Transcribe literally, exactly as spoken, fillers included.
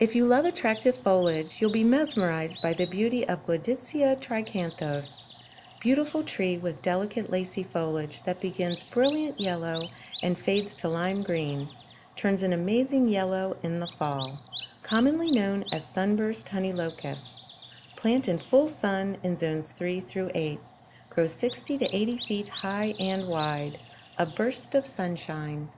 If you love attractive foliage, you'll be mesmerized by the beauty of Gleditsia triacanthos, beautiful tree with delicate lacy foliage that begins brilliant yellow and fades to lime green, turns an amazing yellow in the fall, commonly known as Sunburst Honeylocust. Plant in full sun in zones three through eight. Grows sixty to eighty feet high and wide, a burst of sunshine.